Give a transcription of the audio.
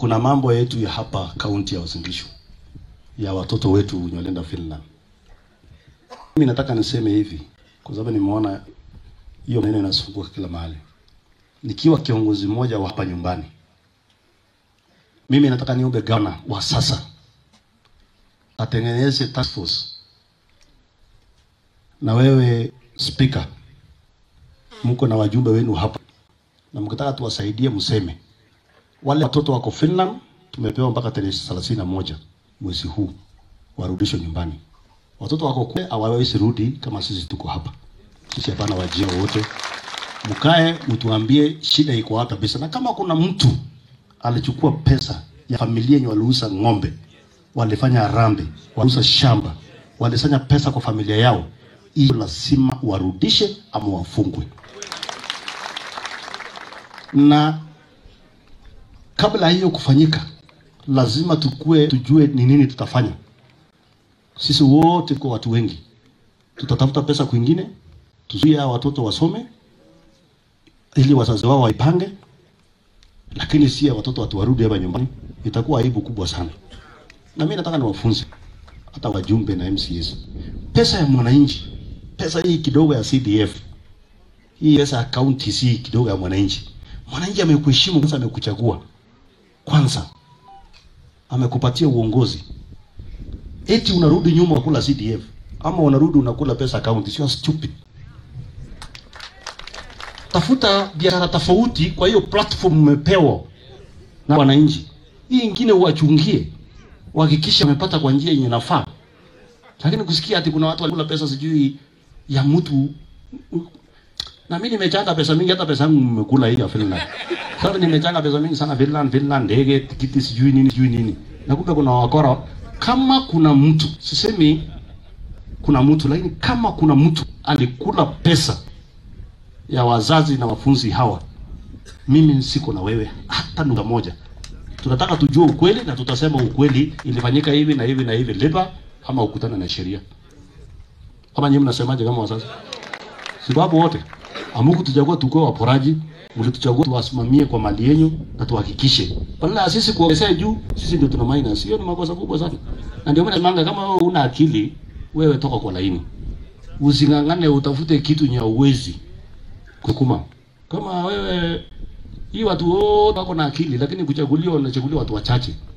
Kuna mambo yetu ya hapa kaunti ya Uasin Gishu, ya watoto wetu Nyalenda Finland. Mimi nataka niseme hivi kwa sababu nimeona hiyo maneno yanasumbua kila mahali. Nikiwa kiongozi mmoja wa hapa nyumbani, mimi nataka niombe gavana wa sasa atengeneze task force. Na wewe speaker, mko na wajumbe wenu hapa, na mkitaka tuwasaidie mseme. Wale watoto wako Finland tumepewa mpaka tarehe 31 mwezi huu warudishwe nyumbani. Watoto wako kule hawawezi rudi kama sisi tuko hapa. Sisi hapana wajia wote. Mkae mtuambie shida iko wapi kabisa. Na kama kuna mtu alichukua pesa ya familia yenye waliuza ngombe, walifanya rambe, waliuza shamba, walisanya pesa kwa familia yao, hiyo lazima warudishe ama wafungwe. Na kabla hiyo kufanyika, lazima tujue ni nini tutafanya. Sisi wote kwa watu wengi tutatafuta pesa kwingine, tuzuia watoto wasome ili wazazi wao waipange, lakini si watoto warudi hapa nyumbani. Itakuwa aibu kubwa sana. Na mimi nataka niwafunze hata wajumbe na MCS, pesa ya mwananchi, pesa hii kidogo ya CDF, hii pesa ya county si kidogo ya mwananchi. Mwananchi amekuheshimu kwanza, amekuchagua kwanza, amekupatia uongozi. Eti unarudi nyuma unakula CDF ama unarudi unakula pesa county? Sio stupid. Tafuta biashara tofauti kwa hiyo platform umepewa na wananchi. Hii nyingine uachungie, uhakikishe amepata kwa njia yenye nafaa. Lakini kusikia ati kuna watu walikula pesa sijui ya mtu, na mimi nimechanga pesa mingi, hata pesa yangu nimekula hii ya Finland. Sasa nimechanga pesa mingi sana Finland, ndege, tikiti sijui nini sijui nini. Na kumbe kuna wakora. Kama kuna mtu, sisemi kuna mtu, lakini kama kuna mtu alikula pesa ya wazazi na wafunzi hawa, mimi siko na wewe hata ndugu moja. Tunataka tujue ukweli na tutasema ukweli, ilifanyika hivi na hivi na hivi, lipa ama ukutana na sheria. Kama nyinyi mnasemaje kama wazazi? Sababu wote amuku tuchagua tuko waporaji, mlituchagua tuwasimamie kwa mali yenu na tuhakikishe. Badala sisi kuongezea juu, sisi ndio tuna minus. Hiyo ni makosa kubwa sana. Na ndio maana nasemanga kama wewe una akili, wewe toka kwa laini. Usingangane utafute kitu nya uwezi kukuma. Kama wewe hii watu wote wako na akili, lakini kuchaguliwa wanachaguliwa watu wachache.